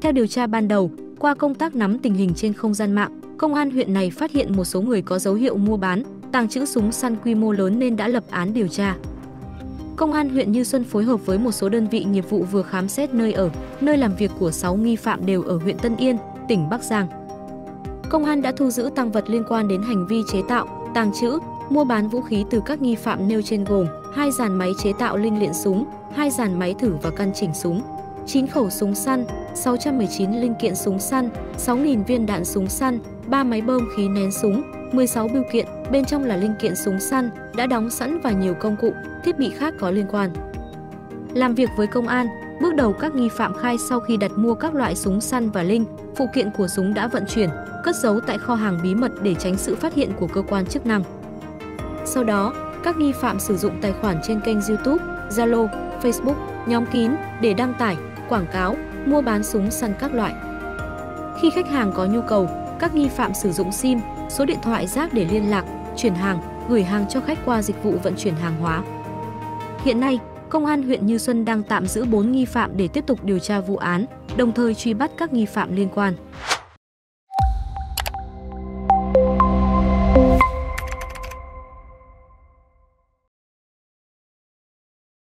Theo điều tra ban đầu, qua công tác nắm tình hình trên không gian mạng, công an huyện này phát hiện một số người có dấu hiệu mua bán, tàng trữ súng săn quy mô lớn nên đã lập án điều tra. Công an huyện Như Xuân phối hợp với một số đơn vị nghiệp vụ vừa khám xét nơi ở, nơi làm việc của 6 nghi phạm đều ở huyện Tân Yên, tỉnh Bắc Giang. Công an đã thu giữ tang vật liên quan đến hành vi chế tạo, tàng trữ, mua bán vũ khí từ các nghi phạm nêu trên gồm 2 dàn máy chế tạo linh kiện súng, 2 dàn máy thử và căn chỉnh súng, 9 khẩu súng săn, 619 linh kiện súng săn, 6.000 viên đạn súng săn, 3 máy bơm khí nén súng, 16 bưu kiện, bên trong là linh kiện súng săn đã đóng sẵn và nhiều công cụ, thiết bị khác có liên quan. Làm việc với công an, bước đầu các nghi phạm khai sau khi đặt mua các loại súng săn và linh, phụ kiện của súng đã vận chuyển, cất giấu tại kho hàng bí mật để tránh sự phát hiện của cơ quan chức năng. Sau đó, các nghi phạm sử dụng tài khoản trên kênh YouTube, Zalo, Facebook, nhóm kín để đăng tải, quảng cáo, mua bán súng săn các loại. Khi khách hàng có nhu cầu, các nghi phạm sử dụng SIM, số điện thoại rác để liên lạc, chuyển hàng, gửi hàng cho khách qua dịch vụ vận chuyển hàng hóa. Hiện nay, Công an huyện Như Xuân đang tạm giữ 4 nghi phạm để tiếp tục điều tra vụ án, đồng thời truy bắt các nghi phạm liên quan.